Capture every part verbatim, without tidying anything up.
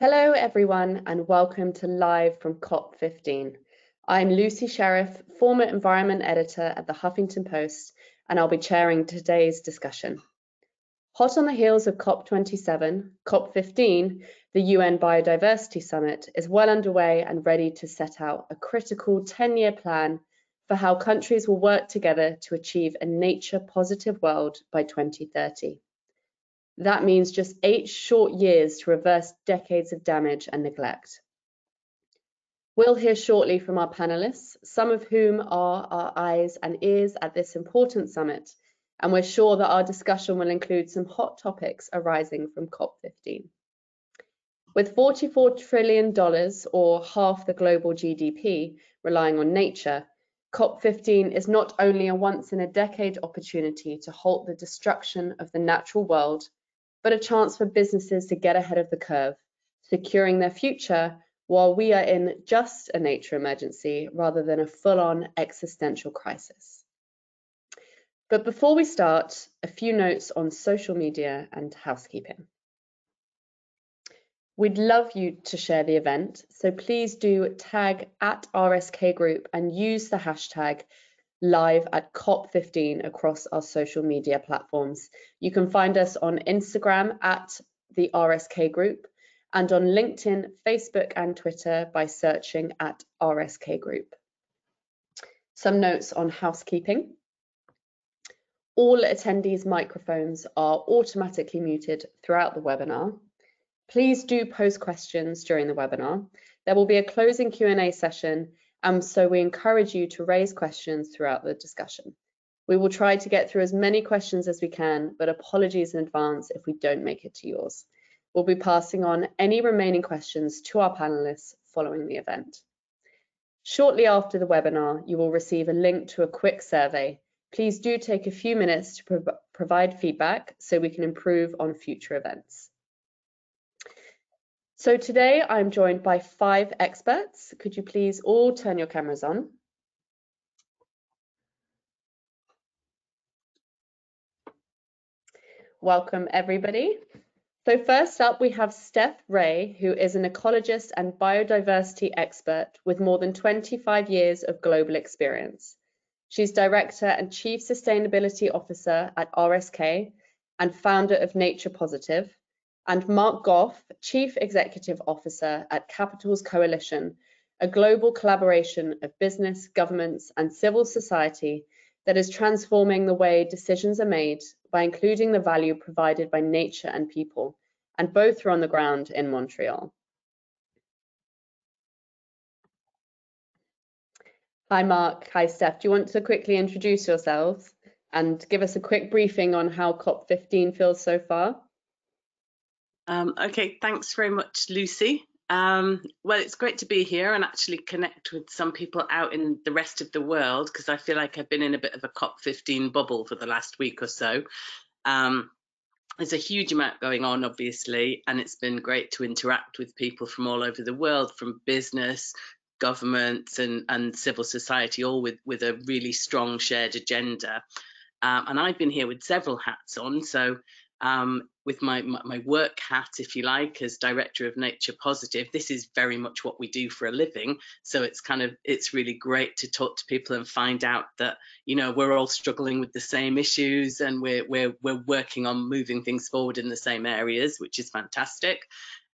Hello everyone and welcome to Live from COP fifteen. I'm Lucy Sheriff, former environment editor at the Huffington Post, and I'll be chairing today's discussion. Hot on the heels of COP twenty-seven, COP fifteen, the U N Biodiversity Summit, is well underway and ready to set out a critical ten-year plan for how countries will work together to achieve a nature positive world by twenty thirty. That means just eight short years to reverse decades of damage and neglect. We'll hear shortly from our panelists, some of whom are our eyes and ears at this important summit, and we're sure that our discussion will include some hot topics arising from COP fifteen. With forty-four trillion dollars, or half the global G D P, relying on nature, COP fifteen is not only a once-in-a-decade opportunity to halt the destruction of the natural world, but a chance for businesses to get ahead of the curve, securing their future while we are in just a nature emergency rather than a full-on existential crisis. But before we start, a few notes on social media and housekeeping. We'd love you to share the event, so please do tag at R S K Group and use the hashtag Live at COP fifteen across our social media platforms. You can find us on Instagram at the R S K Group and on LinkedIn, Facebook and Twitter by searching at R S K Group. Some notes on housekeeping. All attendees' microphones are automatically muted throughout the webinar. Please do post questions during the webinar. There will be a closing Q and A session, and so we encourage you to raise questions throughout the discussion. We will try to get through as many questions as we can, but apologies in advance if we don't make it to yours. We'll be passing on any remaining questions to our panelists following the event. Shortly after the webinar, you will receive a link to a quick survey. Please do take a few minutes to pro- provide feedback so we can improve on future events. So today I'm joined by five experts. Could you please all turn your cameras on? Welcome everybody. So first up we have Steph Ray, who is an ecologist and biodiversity expert with more than twenty-five years of global experience. She's Director and Chief Sustainability Officer at R S K and founder of Nature Positive, and Mark Gough, Chief Executive Officer at Capitals Coalition, a global collaboration of business, governments, and civil society that is transforming the way decisions are made by including the value provided by nature and people, and both are on the ground in Montreal. Hi Mark, hi Steph. Do you want to quickly introduce yourselves and give us a quick briefing on how COP fifteen feels so far? Um, okay, thanks very much, Lucy. Um, well, it's great to be here and actually connect with some people out in the rest of the world, because I feel like I've been in a bit of a COP fifteen bubble for the last week or so. Um, there's a huge amount going on, obviously, and it's been great to interact with people from all over the world, from business, governments and, and civil society, all with, with a really strong shared agenda. Um, and I've been here with several hats on, so Um, with my, my work hat, if you like, as Director of Nature Positive, this is very much what we do for a living. So it's kind of, it's really great to talk to people and find out that, you know, we're all struggling with the same issues and we're, we're, we're working on moving things forward in the same areas, which is fantastic.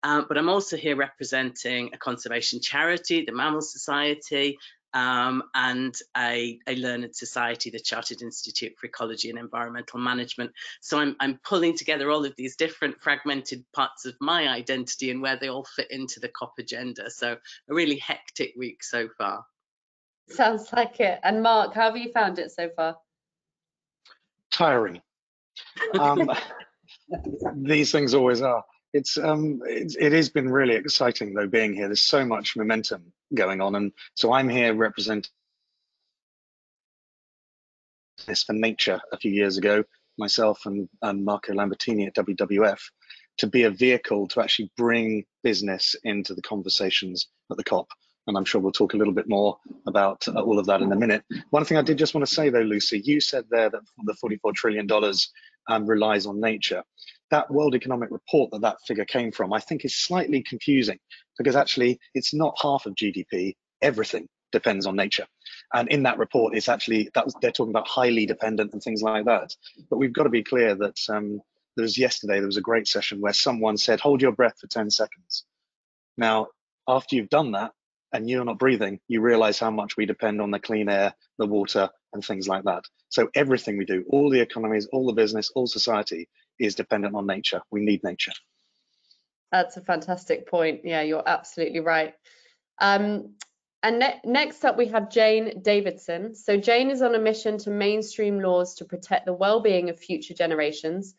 Um, but I'm also here representing a conservation charity, the Mammal Society, Um, and a, a learned society, the Chartered Institute for Ecology and Environmental Management. So I'm, I'm pulling together all of these different fragmented parts of my identity and where they all fit into the COP agenda. So a really hectic week so far. Sounds like it. And Mark, how have you found it so far? Tiring. Um, these things always are. It's um it, it has been really exciting though being here. There's so much momentum going on, and so I'm here representing this for nature a few years ago, myself and, and Marco Lambertini at W W F, to be a vehicle to actually bring business into the conversations at the COP. And I'm sure we'll talk a little bit more about uh, all of that in a minute. One thing I did just want to say though, Lucy, you said there that the forty-four trillion dollars um, relies on nature. that World Economic Report that that figure came from, I think is slightly confusing, because actually it's not half of G D P, everything depends on nature. And in that report, it's actually, that was, they're talking about highly dependent and things like that. But we've got to be clear that um, there was yesterday, there was a great session where someone said, hold your breath for ten seconds. Now, after you've done that and you're not breathing, you realize how much we depend on the clean air, the water and things like that. So everything we do, all the economies, all the business, all society is dependent on nature. We need nature. That's a fantastic point. Yeah, you're absolutely right. Um, And ne next up, we have Jane Davidson. So Jane is on a mission to mainstream laws to protect the well-being of future generations.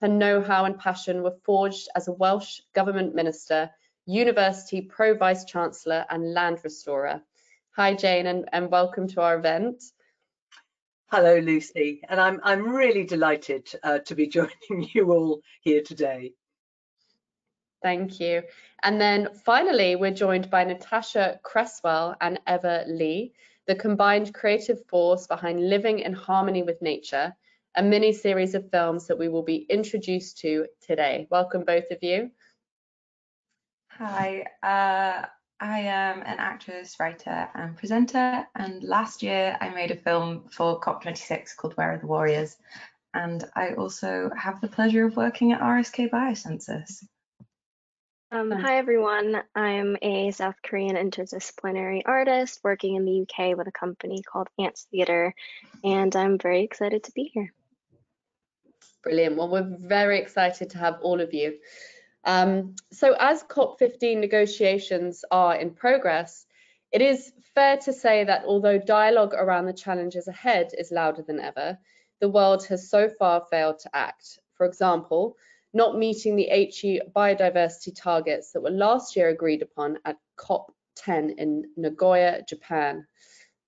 Her know-how and passion were forged as a Welsh government minister, university pro-vice chancellor and land restorer. Hi, Jane, and, and welcome to our event. Hello, Lucy. And I'm, I'm really delighted uh, to be joining you all here today. Thank you. And then finally, we're joined by Natasha Cresswell and Eva Lee, the combined creative force behind Living in Harmony with Nature, a mini series of films that we will be introduced to today. Welcome, both of you. Hi, uh, I am an actress, writer and presenter. And last year I made a film for COP twenty-six called Where Are the Warriors? And I also have the pleasure of working at R S K BioCensus. Um, hi everyone, I'm a South Korean interdisciplinary artist working in the U K with a company called Ants Theatre, and I'm very excited to be here. Brilliant, well we're very excited to have all of you. Um, so as COP fifteen negotiations are in progress, it is fair to say that although dialogue around the challenges ahead is louder than ever, the world has so far failed to act. For example, not meeting the H E biodiversity targets that were last year agreed upon at COP ten in Nagoya, Japan.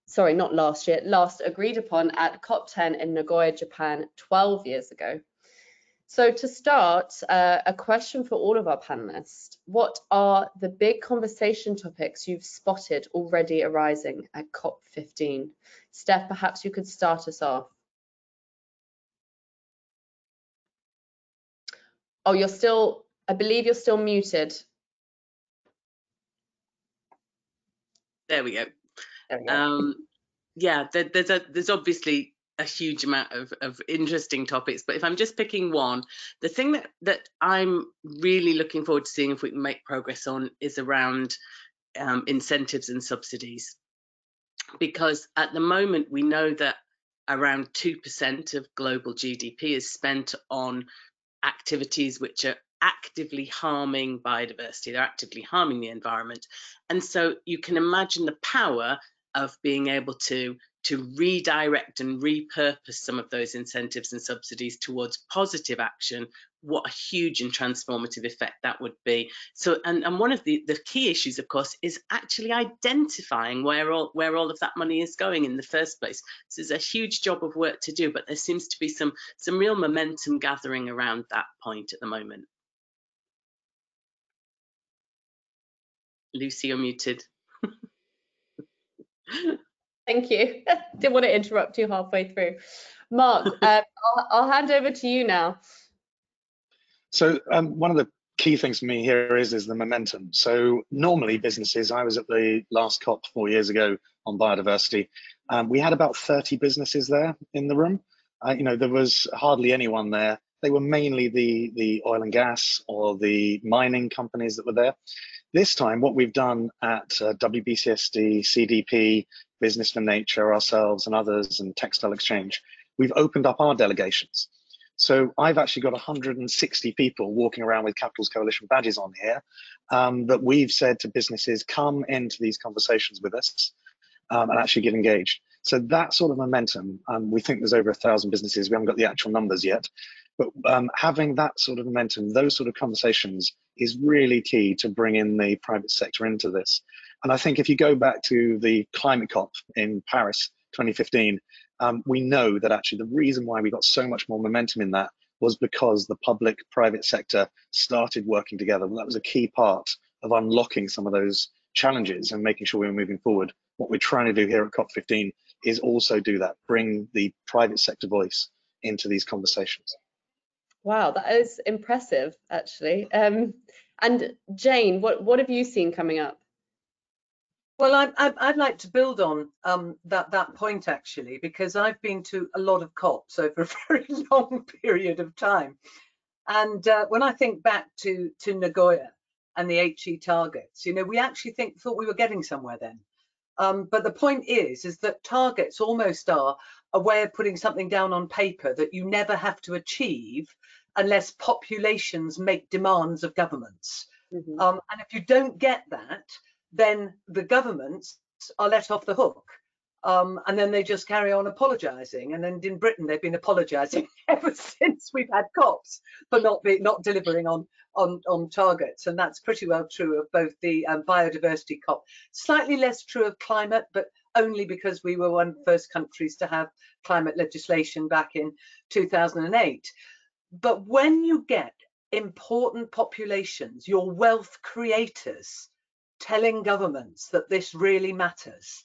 Sorry, not last year, last agreed upon at COP ten in Nagoya, Japan twelve years ago. So to start, uh, a question for all of our panelists. What are the big conversation topics you've spotted already arising at COP fifteen? Steph, perhaps you could start us off. Oh, you're still, I believe you're still muted. There we go. There we go. Um, yeah, there, there's a, there's obviously a huge amount of, of interesting topics, but if I'm just picking one, the thing that, that I'm really looking forward to seeing if we can make progress on is around um, incentives and subsidies. Because at the moment, we know that around two percent of global G D P is spent on activities which are actively harming biodiversity, they're actively harming the environment. And so you can imagine the power of being able to, to redirect and repurpose some of those incentives and subsidies towards positive action, what a huge and transformative effect that would be. So, and, and one of the, the key issues, of course, is actually identifying where all, where all of that money is going in the first place. So there's a huge job of work to do, but there seems to be some, some real momentum gathering around that point at the moment. Lucy, you're muted. Thank you. Didn't want to interrupt you halfway through. Mark, uh, I'll, I'll hand over to you now. So um, one of the key things for me here is, is the momentum. So normally businesses, I was at the last COP four years ago on biodiversity. Um, we had about thirty businesses there in the room. Uh, you know, there was hardly anyone there. They were mainly the, the oil and gas or the mining companies that were there. This time, what we've done at uh, W B C S D, C D P, Business for Nature, ourselves and others, and Textile Exchange, we've opened up our delegations. So I've actually got one hundred sixty people walking around with Capitals Coalition badges on here um, that we've said to businesses, come into these conversations with us um, and actually get engaged. So that sort of momentum, um, we think there's over a thousand businesses. We haven't got the actual numbers yet, but um, having that sort of momentum, those sort of conversations is really key to bring in the private sector into this. And I think if you go back to the climate COP in Paris twenty fifteen, Um, we know that actually the reason why we got so much more momentum in that was because the public private sector started working together. That was a key part of unlocking some of those challenges and making sure we were moving forward. What we're trying to do here at COP fifteen is also do that, bring the private sector voice into these conversations. Wow, that is impressive, actually. Um, and Jane, what, what have you seen coming up? Well, I, I, I'd like to build on um, that, that point, actually, because I've been to a lot of COPs over a very long period of time. And uh, when I think back to, to Nagoya and the H E targets, you know, we actually think thought we were getting somewhere then. Um, but the point is, is that targets almost are a way of putting something down on paper that you never have to achieve unless populations make demands of governments. Mm-hmm. um, and if you don't get that, then the governments are let off the hook. Um, and then they just carry on apologising. And then in Britain, they've been apologising ever since we've had COPs for not be, not delivering on, on, on targets. And that's pretty well true of both the um, biodiversity COP. Slightly less true of climate, but only because we were one of the first countries to have climate legislation back in two thousand eight. But when you get important populations, your wealth creators, telling governments that this really matters,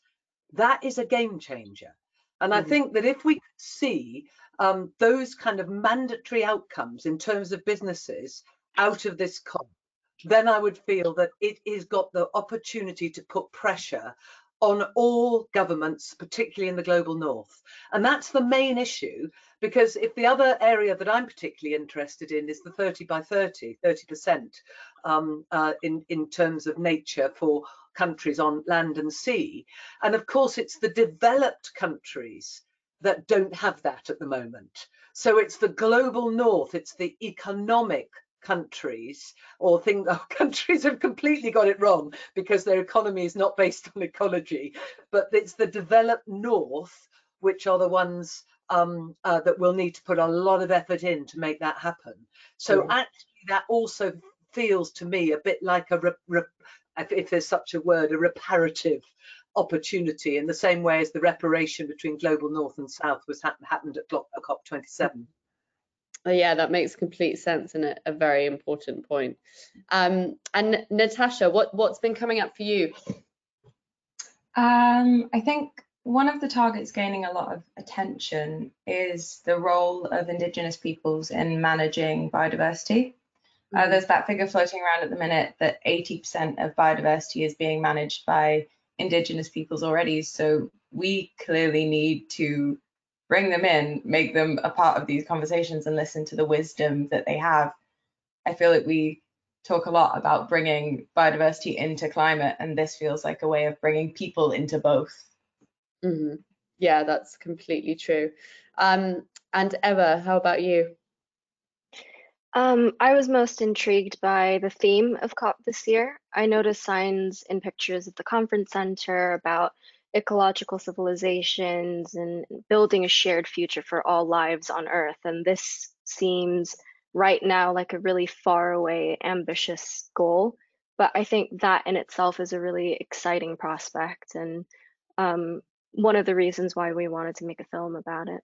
that is a game changer. And I think that if we see um, those kind of mandatory outcomes in terms of businesses out of this COP, then I would feel that it has got the opportunity to put pressure on all governments, particularly in the global north. And that's the main issue, because if the other area that I'm particularly interested in is the thirty by thirty, thirty percent um, uh, in, in terms of nature for countries on land and sea. And of course, it's the developed countries that don't have that at the moment. So it's the global north, it's the economic countries, or think oh, countries have completely got it wrong because their economy is not based on ecology, but it's the developed north, which are the ones um, uh, that will need to put a lot of effort in to make that happen. So mm. actually that also feels to me a bit like a, if there's such a word, a reparative opportunity, in the same way as the reparation between global north and south was ha happened at COP twenty-seven. Oh, yeah, that makes complete sense and a, a very important point. Um, and Natasha, what, what's been coming up for you? Um, I think one of the targets gaining a lot of attention is the role of Indigenous peoples in managing biodiversity. Uh, there's that figure floating around at the minute that eighty percent of biodiversity is being managed by Indigenous peoples already. So we clearly need to bring them in, make them a part of these conversations and listen to the wisdom that they have. I feel that we talk a lot about bringing biodiversity into climate, and this feels like a way of bringing people into both. Mm-hmm. Yeah, that's completely true. Um, and Eva, how about you? Um, I was most intrigued by the theme of COP this year. I noticed signs and pictures at the conference center about ecological civilizations and building a shared future for all lives on Earth. And this seems right now like a really far away, ambitious goal. But I think that in itself is a really exciting prospect, and um, one of the reasons why we wanted to make a film about it.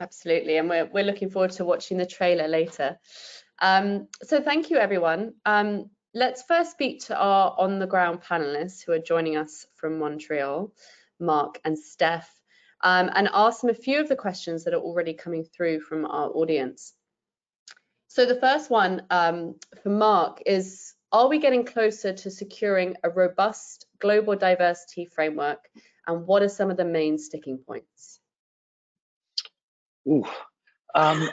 Absolutely, and we're, we're looking forward to watching the trailer later. Um, so thank you, everyone. Um, let's first speak to our on-the-ground panelists who are joining us from Montreal, Mark and Steph, um, and ask them a few of the questions that are already coming through from our audience. So the first one um, for Mark is, are we getting closer to securing a robust global diversity framework, and what are some of the main sticking points? Ooh, um,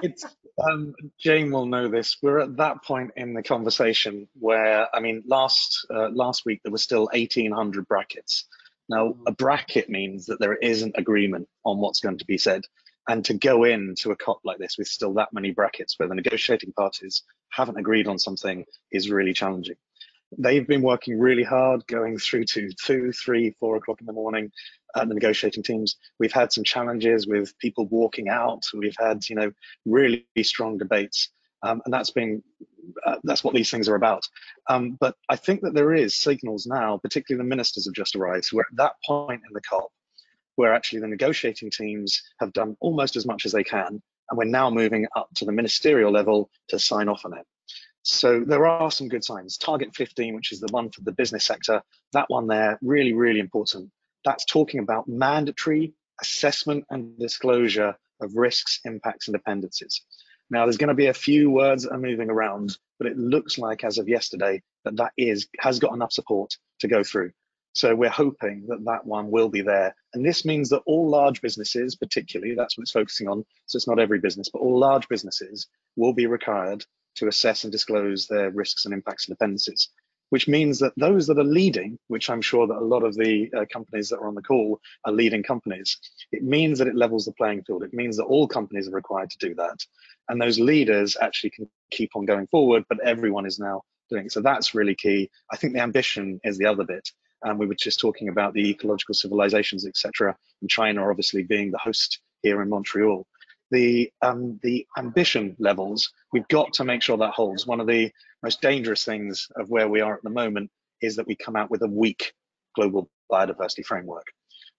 it's, um, Jane will know this. We're at that point in the conversation where, I mean, last uh, last week there were still eighteen hundred brackets. Now, a bracket means that there isn't agreement on what's going to be said. And to go into a COP like this with still that many brackets where the negotiating parties haven't agreed on something is really challenging. They've been working really hard, going through to two, three, four o'clock in the morning at the negotiating teams. We've had some challenges with people walking out. We've had, you know, really strong debates, um, and that's been uh, that's what these things are about. Um, but I think that there is signals now, particularly the ministers have just arrived, who are at that point in the COP where actually the negotiating teams have done almost as much as they can, and we're now moving up to the ministerial level to sign off on it. So there are some good signs. Target fifteen, which is the one for the business sector, that one there, really, really important. That's talking about mandatory assessment and disclosure of risks, impacts, and dependencies. Now, there's going to be a few words that are moving around, but it looks like as of yesterday that that is, has got enough support to go through. So we're hoping that that one will be there. And this means that all large businesses, particularly, that's what it's focusing on, so it's not every business, but all large businesses will be required to assess and disclose their risks and impacts and dependencies, which means that those that are leading, which I'm sure that a lot of the uh, companies that are on the call are leading companies, it means that it levels the playing field. It means that all companies are required to do that. And those leaders actually can keep on going forward, but everyone is now doing it. So that's really key. I think the ambition is the other bit. And um, we were just talking about the ecological civilizations, et cetera, and China obviously being the host here in Montreal. The, um, the ambition levels, we've got to make sure that holds. One of the most dangerous things of where we are at the moment is that we come out with a weak global biodiversity framework.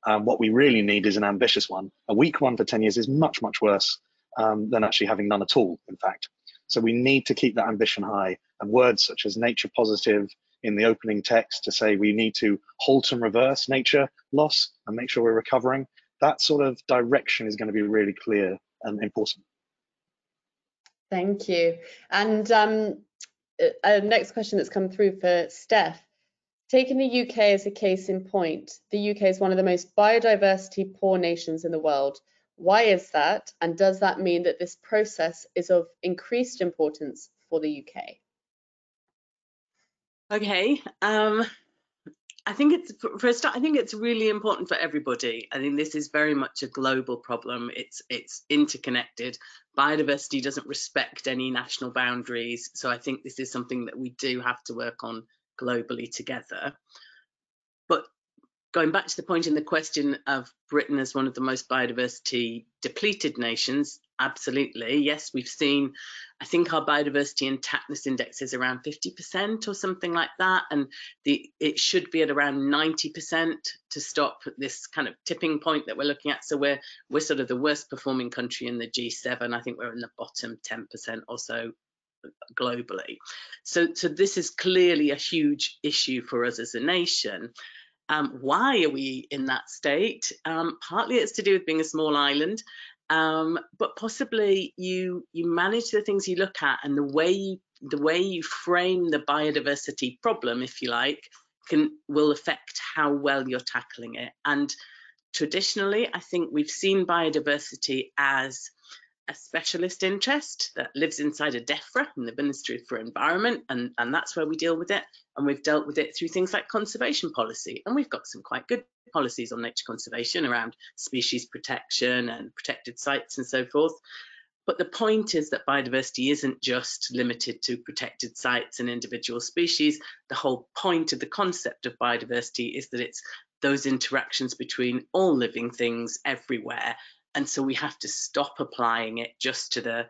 Um, what we really need is an ambitious one. A weak one for ten years is much, much worse um, than actually having none at all, in fact. So we need to keep that ambition high, and words such as nature positive, in the opening text to say we need to halt and reverse nature loss and make sure we're recovering. That sort of direction is going to be really clear and important. Thank you. And um, a next question that's come through for Steph. Taking the U K as a case in point, the U K is one of the most biodiversity poor nations in the world. Why is that? And does that mean that this process is of increased importance for the U K? Okay, um, I think it's for a start. I think it's really important for everybody. I think this is very much a global problem. It's it's interconnected. Biodiversity doesn't respect any national boundaries, so I think this is something that we do have to work on globally together. But going back to the point in the question of Britain as one of the most biodiversity depleted nations. Absolutely, yes, we've seen, I think our biodiversity intactness index is around fifty percent or something like that, and the it should be at around ninety percent to stop this kind of tipping point that we're looking at. So we're we're sort of the worst performing country in the G seven. I think we're in the bottom ten percent or so globally. So, so this is clearly a huge issue for us as a nation. Um, why are we in that state? Um, partly it's to do with being a small island, Um, but possibly you you manage the things you look at, and the way you the way you frame the biodiversity problem, if you like, can will affect how well you're tackling it. And traditionally, I think we've seen biodiversity as a specialist interest that lives inside a DEFRA, in the Ministry for Environment, and and that's where we deal with it. And we've dealt with it through things like conservation policy, and we've got some quite good policies on nature conservation around species protection and protected sites and so forth. But the point is that biodiversity isn't just limited to protected sites and individual species. The whole point of the concept of biodiversity is that it's those interactions between all living things everywhere. And so we have to stop applying it just to the,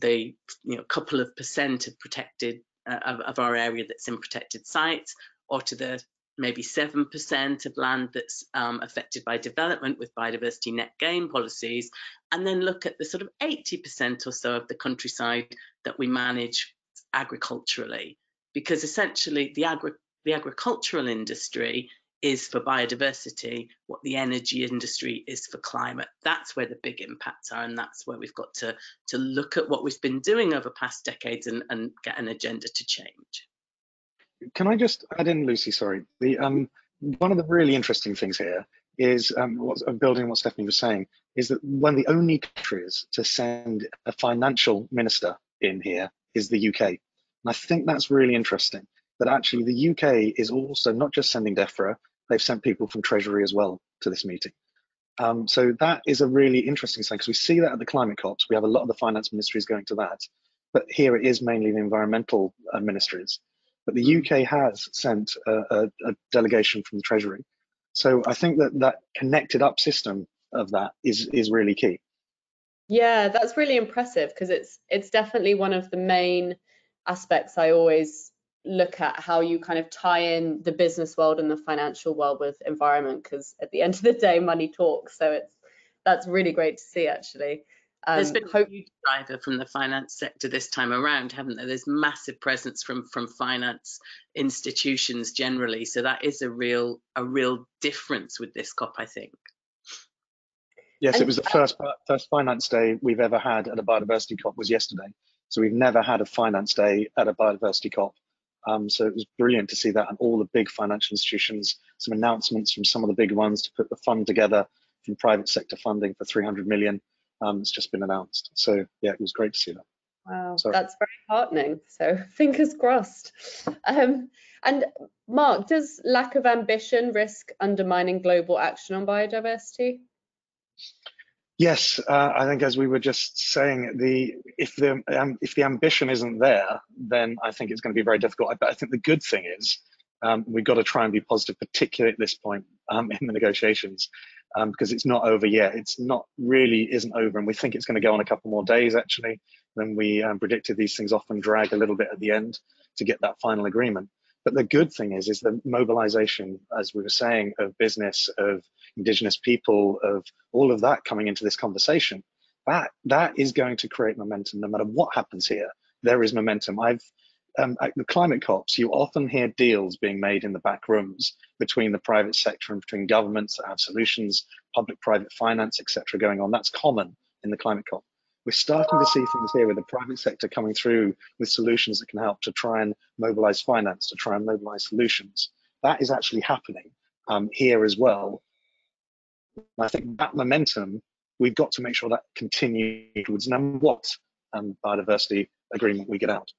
the you know, couple of percent of protected uh, of, of our area that's in protected sites, or to the maybe seven percent of land that's um, affected by development with biodiversity net gain policies, and then look at the sort of eighty percent or so of the countryside that we manage agriculturally, because essentially the, agri the agricultural industry is for biodiversity what the energy industry is for climate. That's where the big impacts are, and that's where we've got to, to look at what we've been doing over past decades and, and get an agenda to change. Can I just add in, Lucy, sorry, the um one of the really interesting things here is um what's building what Stephanie was saying is that one of the only countries to send a financial minister in here is the U K, and I think that's really interesting that actually the U K is also not just sending DEFRA, they've sent people from Treasury as well to this meeting. Um so that is a really interesting thing, because we see that at the climate COPs we have a lot of the finance ministries going to that, but here it is mainly the environmental uh, ministries. But the U K has sent a, a, a delegation from the Treasury. So I think that that connected up system of that is, is really key. Yeah, that's really impressive, because it's, it's definitely one of the main aspects I always look at, how you kind of tie in the business world and the financial world with environment, because at the end of the day, money talks. So it's, that's really great to see, actually. Um, There's been a huge driver from the finance sector this time around, haven't there? There's massive presence from from finance institutions generally, so that is a real a real difference with this COP, I think. Yes, and it was the first first finance day we've ever had at a biodiversity COP was yesterday. So we've never had a finance day at a biodiversity COP. Um, so it was brilliant to see that, and all the big financial institutions, some announcements from some of the big ones to put the fund together from private sector funding for three hundred million. Um, it's just been announced. So yeah, it was great to see that. Wow, Sorry. That's very heartening. So fingers crossed. Um, and Mark, does lack of ambition risk undermining global action on biodiversity? Yes, uh, I think as we were just saying, the if the um, if the ambition isn't there, then I think it's going to be very difficult. But I think the good thing is um, we've got to try and be positive, particularly at this point um, in the negotiations, um, because it's not over yet. It's not really isn't over, and we think it's going to go on a couple more days actually than we um, predicted. These things often drag a little bit at the end to get that final agreement. But the good thing is, is the mobilization, as we were saying, of business, of indigenous people, of all of that coming into this conversation, that that is going to create momentum no matter what happens here. There is momentum. I've um, at the climate COPs, you often hear deals being made in the back rooms between the private sector and between governments that have solutions, public-private finance, et cetera going on. That's common in the climate COP. We're starting to see things here with the private sector coming through with solutions that can help to try and mobilize finance, to try and mobilize solutions. That is actually happening um, here as well. And I think that momentum, we've got to make sure that continues towards no matter what um, biodiversity agreement we get out.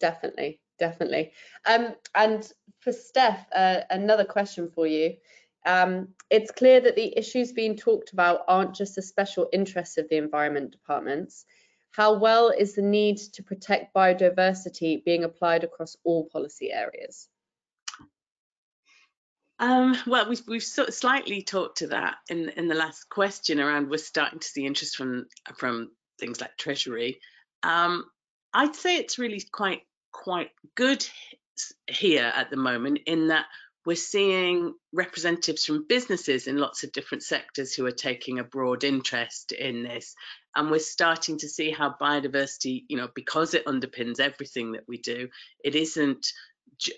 Definitely, definitely. Um, and for Steph, uh, another question for you. Um, it's clear that the issues being talked about aren't just the special interests of the environment departments. How well is the need to protect biodiversity being applied across all policy areas? Um, well, we've, we've sort of slightly talked to that in, in the last question around we're starting to see interest from, from things like Treasury. Um, I'd say it's really quite, quite good here at the moment in that we're seeing representatives from businesses in lots of different sectors who are taking a broad interest in this. And we're starting to see how biodiversity, you know, because it underpins everything that we do, it isn't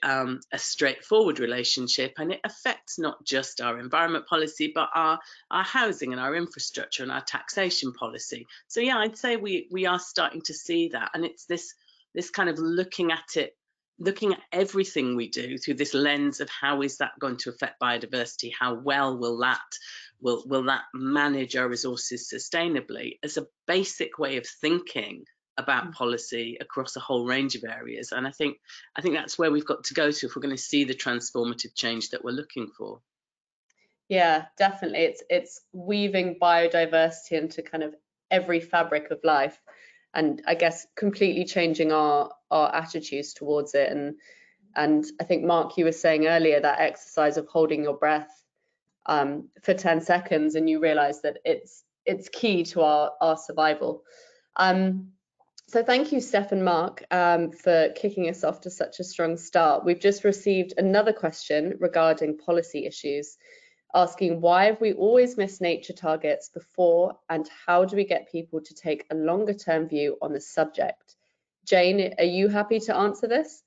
um, a straightforward relationship, and it affects not just our environment policy, but our, our housing and our infrastructure and our taxation policy. So yeah, I'd say we, we are starting to see that. And it's this, this kind of looking at it looking at everything we do through this lens of how is that going to affect biodiversity? How well will that will will that manage our resources sustainably as a basic way of thinking about policy across a whole range of areas. And I think I think that's where we've got to go to if we're going to see the transformative change that we're looking for. Yeah, definitely. It's it's weaving biodiversity into kind of every fabric of life. And I guess completely changing our, our attitudes towards it. And and I think, Mark, you were saying earlier that exercise of holding your breath um, for ten seconds, and you realise that it's it's key to our, our survival. Um, so thank you, Steph and Mark, um, for kicking us off to such a strong start. We've just received another question regarding policy issues, asking why have we always missed nature targets before, and how do we get people to take a longer term view on the subject? Jane, are you happy to answer this?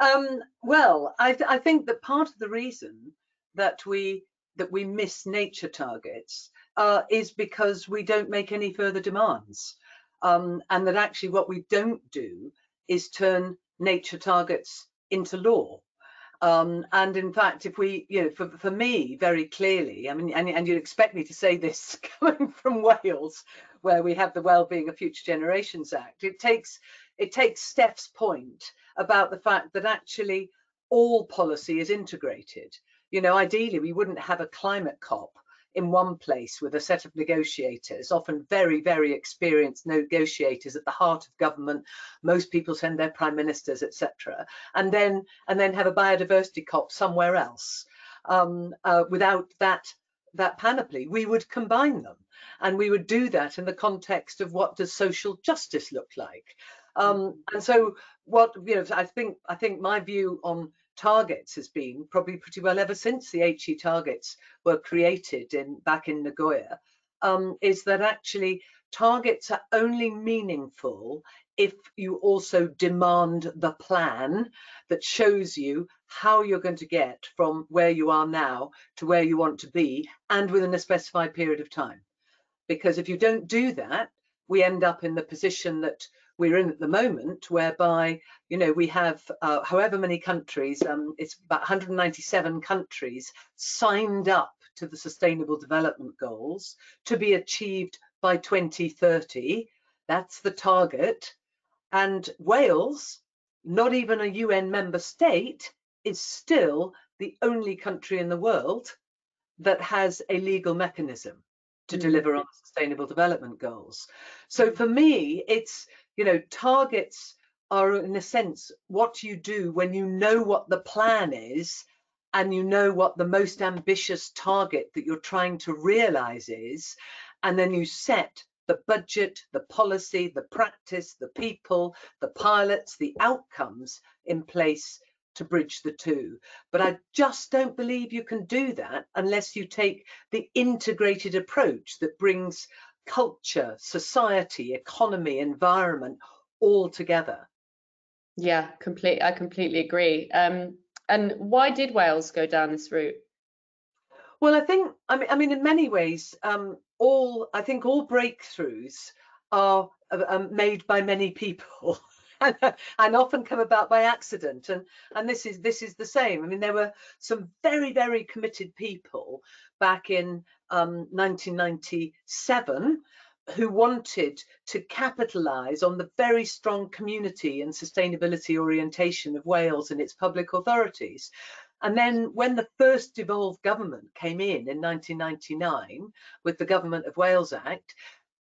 um, well, I, th I think that part of the reason that we that we miss nature targets uh, is because we don't make any further demands, um, and that actually what we don't do is turn nature targets into law. Um, and in fact, if we, you know, for, for me, very clearly, I mean, and, and you'd expect me to say this coming from Wales, where we have the Wellbeing of Future Generations Act, it takes, it takes Steph's point about the fact that actually all policy is integrated. You know, ideally, we wouldn't have a climate COP in one place with a set of negotiators, often very, very experienced negotiators at the heart of government. Most people send their prime ministers, et cetera, and then and then have a biodiversity COP somewhere else. Um, uh, without that that panoply, we would combine them, and we would do that in the context of what does social justice look like. Um, and so, what you know, I think I think my view on targets has been probably pretty well ever since the H E targets were created in back in Nagoya, um, is that actually targets are only meaningful if you also demand the plan that shows you how you're going to get from where you are now to where you want to be, and within a specified period of time. Because if you don't do that, we end up in the position that we're in at the moment, whereby, you know, we have uh, however many countries, um, it's about one hundred ninety-seven countries signed up to the Sustainable Development Goals to be achieved by twenty thirty. That's the target. And Wales, not even a U N member state, is still the only country in the world that has a legal mechanism to deliver on Sustainable Development Goals. So for me, it's, you know, targets are in a sense what you do when you know what the plan is and you know what the most ambitious target that you're trying to realize is, and then you set the budget, the policy, the practice, the people, the pilots, the outcomes in place to bridge the two. But I just don't believe you can do that unless you take the integrated approach that brings culture, society, economy, environment all together. Yeah, complete, I completely agree. Um, and why did Wales go down this route? Well, I think, I mean, I mean in many ways, um, all I think all breakthroughs are um, made by many people. And, and often come about by accident, and and this is this is the same. I mean, there were some very very committed people back in um, nineteen ninety-seven who wanted to capitalize on the very strong community and sustainability orientation of Wales and its public authorities. And then when the first devolved government came in in nineteen ninety-nine with the Government of Wales Act,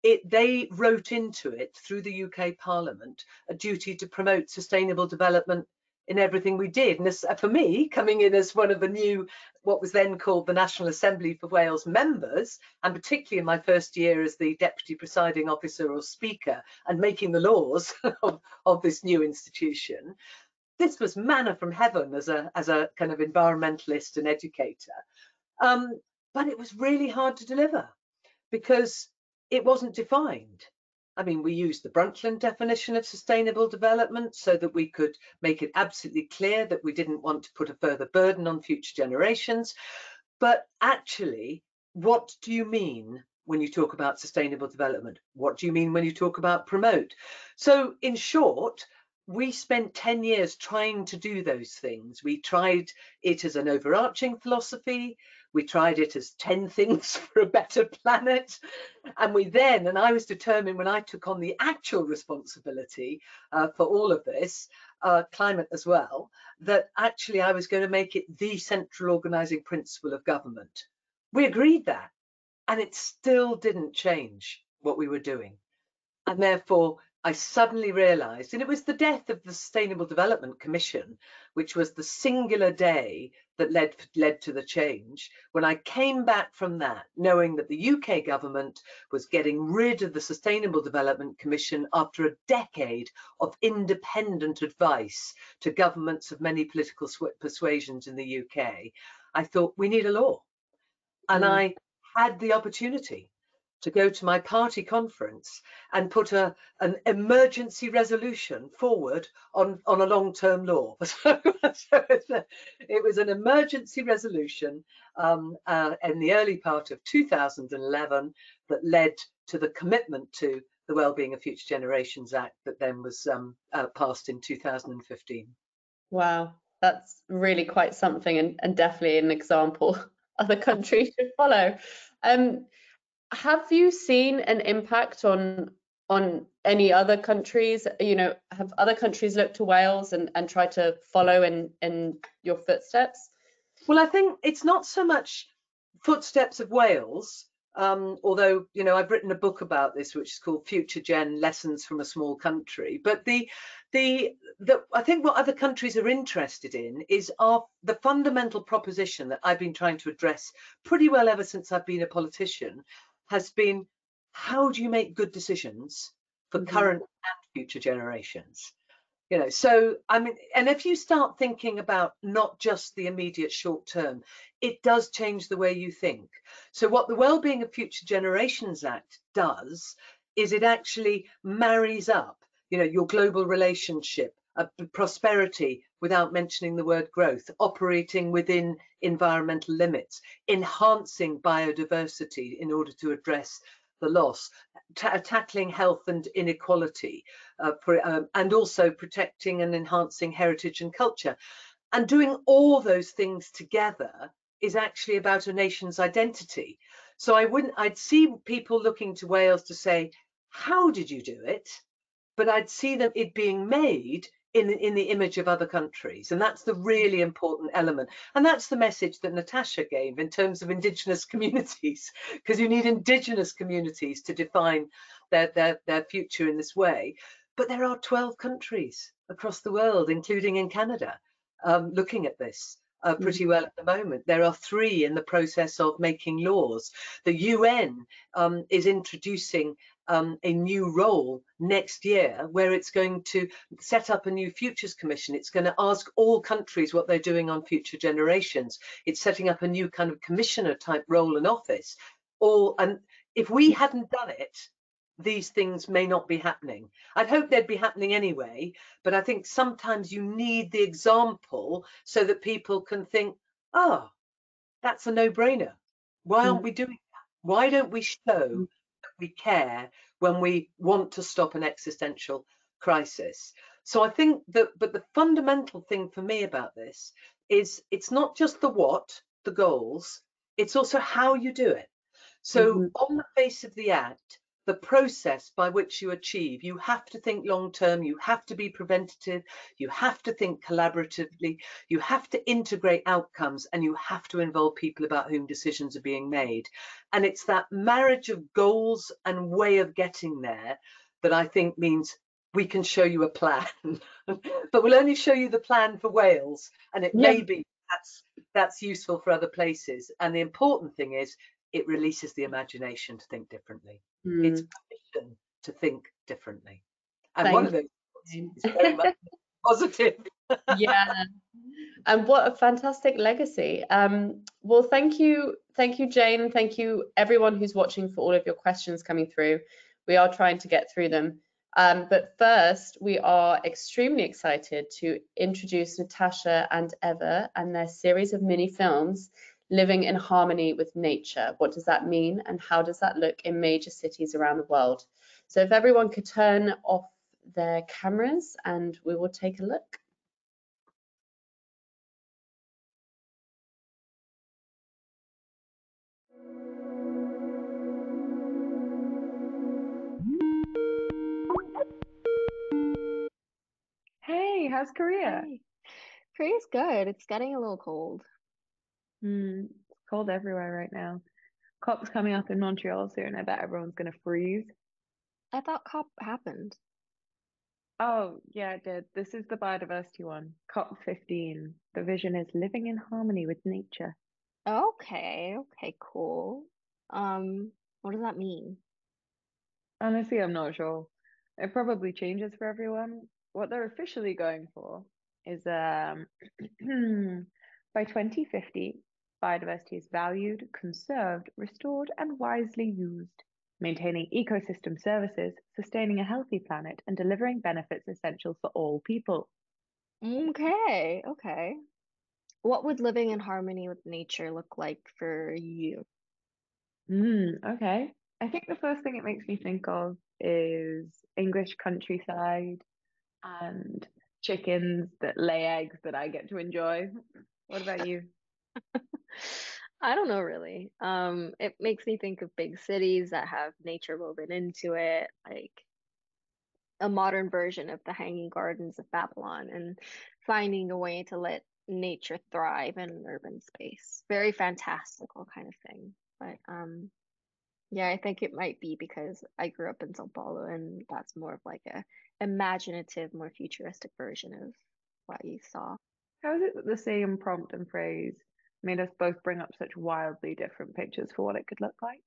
It, they wrote into it through the U K Parliament a duty to promote sustainable development in everything we did. And this, for me, coming in as one of the new, what was then called the National Assembly for Wales members, and particularly in my first year as the Deputy Presiding Officer or Speaker and making the laws of, of this new institution, this was manna from heaven as a, as a kind of environmentalist and educator. Um, but it was really hard to deliver because it wasn't defined. I mean, we used the Brundtland definition of sustainable development so that we could make it absolutely clear that we didn't want to put a further burden on future generations. But actually, what do you mean when you talk about sustainable development? What do you mean when you talk about promote? So in short, we spent ten years trying to do those things. We tried it as an overarching philosophy. We tried it as ten things for a better planet. And we then, and I was determined when I took on the actual responsibility uh, for all of this, uh, climate as well, that actually I was going to make it the central organising principle of government. We agreed that, and it still didn't change what we were doing. And therefore, I suddenly realised, and it was the death of the Sustainable Development Commission, which was the singular day that led, led to the change. When I came back from that, knowing that the U K government was getting rid of the Sustainable Development Commission after a decade of independent advice to governments of many political persuasions in the U K, I thought, we need a law. Mm. And I had the opportunity to go to my party conference and put a, an emergency resolution forward on, on a long-term law. So, so it's a, it was an emergency resolution um, uh, in the early part of two thousand eleven that led to the commitment to the Wellbeing of Future Generations Act that then was um, uh, passed in two thousand fifteen. Wow, that's really quite something, and, and definitely an example other countries should follow. Um, Have you seen an impact on on any other countries? You know, have other countries looked to Wales and, and tried to follow in, in your footsteps? Well, I think it's not so much footsteps of Wales, um, although, you know, I've written a book about this, which is called Future Gen: Lessons from a Small Country. But the the, the I think what other countries are interested in is our, the fundamental proposition that I've been trying to address pretty well ever since I've been a politician, has been, how do you make good decisions for mm-hmm. current and future generations? You know, so I mean, and if you start thinking about not just the immediate short term, it does change the way you think. So what the Wellbeing of Future Generations Act does is it actually marries up, you know, your global relationship uh, prosperity without mentioning the word growth, operating within environmental limits, enhancing biodiversity in order to address the loss, tackling health and inequality, uh, um, and also protecting and enhancing heritage and culture. And doing all those things together is actually about a nation's identity. So I wouldn't, I'd see people looking to Wales to say, how did you do it? But I'd see them it being made in, in the image of other countries. And that's the really important element. And that's the message that Natasha gave in terms of Indigenous communities, because you need Indigenous communities to define their, their, their future in this way. But there are twelve countries across the world, including in Canada, um, looking at this uh, pretty well at the moment. There are three in the process of making laws. The U N um, is introducing Um, a new role next year, where it's going to set up a new Futures Commission. It's going to ask all countries what they're doing on future generations. It's setting up a new kind of commissioner type role and office. All, and if we hadn't done it, these things may not be happening. I'd hope they'd be happening anyway, but I think sometimes you need the example so that people can think, oh, that's a no-brainer. Why aren't we doing that? Why don't we show we care when we want to stop an existential crisis? So I think that, but the fundamental thing for me about this is it's not just the what, the goals, it's also how you do it. So mm-hmm. on the face of the act, the process by which you achieve, you have to think long term, you have to be preventative, you have to think collaboratively, you have to integrate outcomes, and you have to involve people about whom decisions are being made. And it's that marriage of goals and way of getting there that I think means we can show you a plan, but we'll only show you the plan for Wales, and it yeah. may be that's that's useful for other places. And the important thing is it releases the imagination to think differently. Mm. It's permission to think differently. And Thank one of those you. Is very much positive. Yeah. And what a fantastic legacy. Um, well, thank you. Thank you, Jane. Thank you, everyone who's watching, for all of your questions coming through. We are trying to get through them. Um, but first, we are extremely excited to introduce Natasha and Eva and their series of mini films, Living in Harmony with Nature. What does that mean, and how does that look in major cities around the world? So if everyone could turn off their cameras and we will take a look. Hey, how's Korea? Hey. Korea's good. It's getting a little cold. Mm, it's cold everywhere right now. COP's coming up in Montreal soon. I bet everyone's going to freeze. I thought COP happened. Oh, yeah, it did. This is the biodiversity one, COP fifteen. The vision is living in harmony with nature. Okay, okay, cool. Um, what does that mean? Honestly, I'm not sure. It probably changes for everyone. What they're officially going for is um, by twenty fifty, biodiversity is valued, conserved, restored, and wisely used, maintaining ecosystem services, sustaining a healthy planet, and delivering benefits essential for all people. Okay, okay. What would living in harmony with nature look like for you? Mm, okay. I think the first thing it makes me think of is English countryside and chickens that lay eggs that I get to enjoy. What about you? I don't know, really. Um, it makes me think of big cities that have nature woven into it, like a modern version of the Hanging Gardens of Babylon, and finding a way to let nature thrive in an urban space. Very fantastical kind of thing. But um, yeah, I think it might be because I grew up in Sao Paulo, and that's more of like a imaginative, more futuristic version of what you saw. How is it that the same prompt and phrase made us both bring up such wildly different pictures for what it could look like?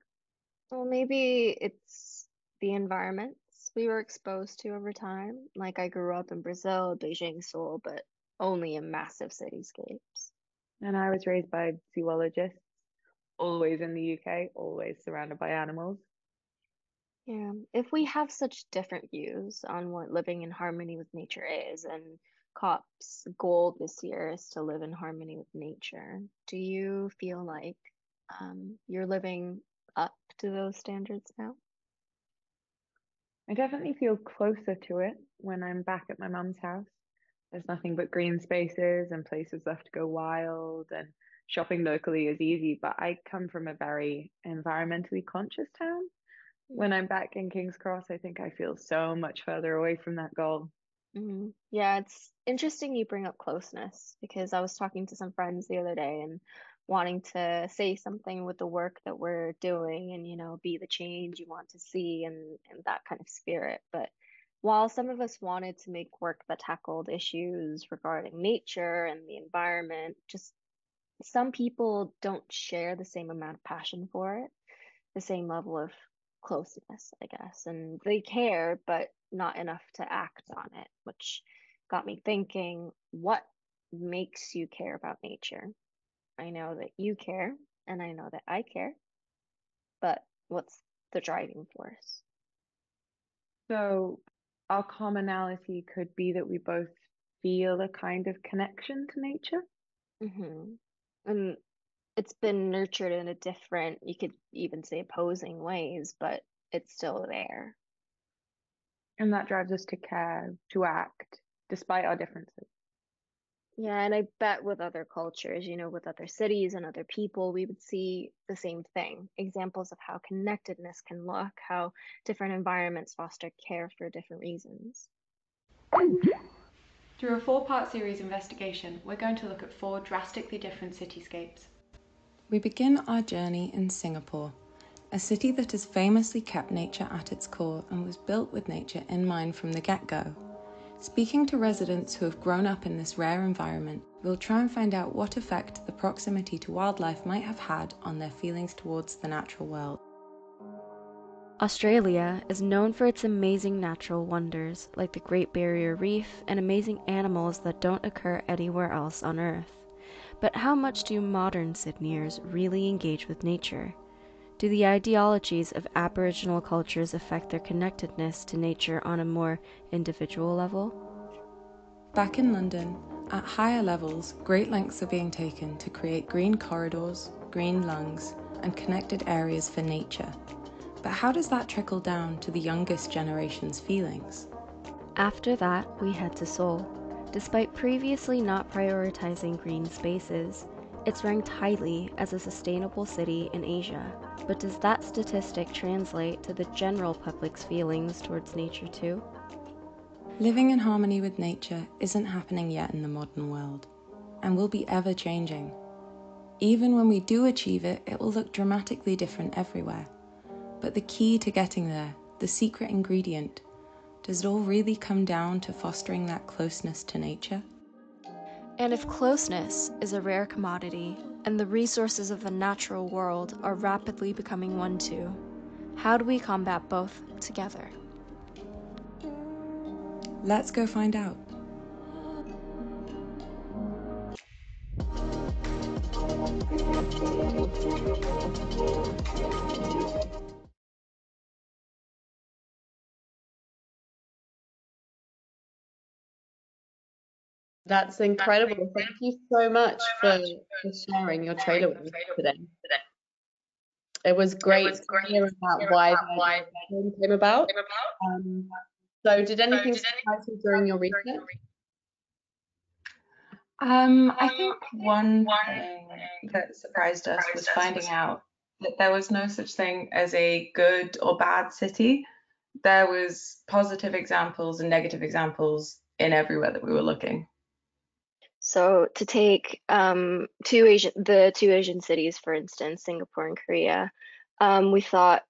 Well, maybe it's the environments we were exposed to over time. Like, I grew up in Brazil, Beijing, Seoul, but only in massive cityscapes. And I was raised by zoologists, always in the U K, always surrounded by animals. Yeah, if we have such different views on what living in harmony with nature is, and COP's goal this year is to live in harmony with nature, do you feel like um, you're living up to those standards now? I definitely feel closer to it when I'm back at my mum's house. There's nothing but green spaces and places left to go wild, and shopping locally is easy, but I come from a very environmentally conscious town. When I'm back in King's Cross, I think I feel so much further away from that goal. Mm-hmm. Yeah, it's interesting you bring up closeness, because I was talking to some friends the other day and wanting to say something with the work that we're doing and, you know, be the change you want to see, and, and that kind of spirit. But while some of us wanted to make work that tackled issues regarding nature and the environment, just some people don't share the same amount of passion for it, the same level of closeness, I guess, and they care but not enough to act on it, which got me thinking, what makes you care about nature? I know that you care, and I know that I care, but what's the driving force? So our commonality could be that we both feel a kind of connection to nature. Mm-hmm. And it's been nurtured in a different, you could even say opposing ways, but it's still there. And that drives us to care, to act, despite our differences. Yeah, and I bet with other cultures, you know, with other cities and other people, we would see the same thing. Examples of how connectedness can look, how different environments foster care for different reasons. Through a four-part series investigation, we're going to look at four drastically different cityscapes. We begin our journey in Singapore, a city that has famously kept nature at its core and was built with nature in mind from the get-go. Speaking to residents who have grown up in this rare environment, we'll try and find out what effect the proximity to wildlife might have had on their feelings towards the natural world. Australia is known for its amazing natural wonders, like the Great Barrier Reef and amazing animals that don't occur anywhere else on Earth. But how much do modern Sydneyers really engage with nature? Do the ideologies of Aboriginal cultures affect their connectedness to nature on a more individual level? Back in London, at higher levels, great lengths are being taken to create green corridors, green lungs, and connected areas for nature. But how does that trickle down to the youngest generation's feelings? After that, we head to Seoul. Despite previously not prioritizing green spaces, it's ranked highly as a sustainable city in Asia. But does that statistic translate to the general public's feelings towards nature too? Living in harmony with nature isn't happening yet in the modern world, and will be ever changing. Even when we do achieve it, it will look dramatically different everywhere. But the key to getting there, the secret ingredient, does it all really come down to fostering that closeness to nature? And if closeness is a rare commodity, and the resources of the natural world are rapidly becoming one too, how do we combat both together? Let's go find out. That's incredible. Thank you so much for, for sharing your trailer with me today. It was great to hear about why the came about. Um, so did anything surprise you during your research? Um, I think one thing that surprised us was finding out that there was no such thing as a good or bad city. There was positive examples and negative examples in everywhere that we were looking. So to take um, two Asian, the two Asian cities, for instance, Singapore and Korea, um, we thought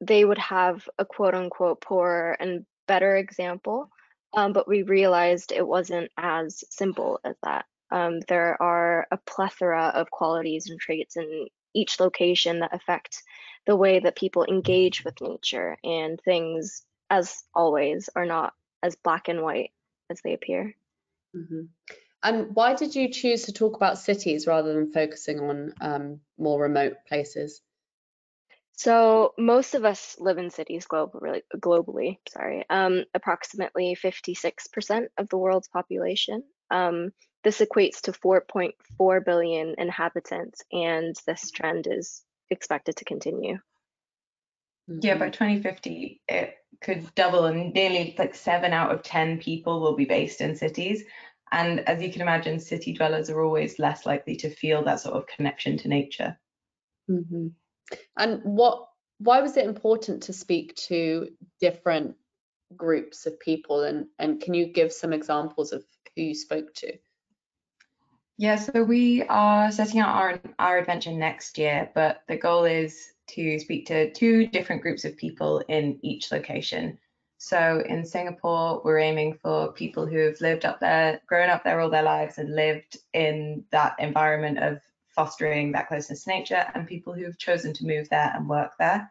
they would have a quote unquote poorer and better example, um, but we realized it wasn't as simple as that. Um, there are a plethora of qualities and traits in each location that affect the way that people engage with nature, and things, as always, are not as black and white as they appear. Mm-hmm. And why did you choose to talk about cities rather than focusing on um, more remote places? So most of us live in cities globally, globally sorry, um, approximately fifty-six percent of the world's population. Um, this equates to four point four billion inhabitants, and this trend is expected to continue. Yeah, by twenty fifty, it could double, and nearly like seven out of ten people will be based in cities. And as you can imagine, city dwellers are always less likely to feel that sort of connection to nature. Mm-hmm. And what, why was it important to speak to different groups of people? And, and can you give some examples of who you spoke to? Yeah, so we are setting out our, our adventure next year, but the goal is to speak to two different groups of people in each location. So in Singapore, we're aiming for people who have lived up there, grown up there all their lives and lived in that environment of fostering that closeness to nature, and people who have chosen to move there and work there.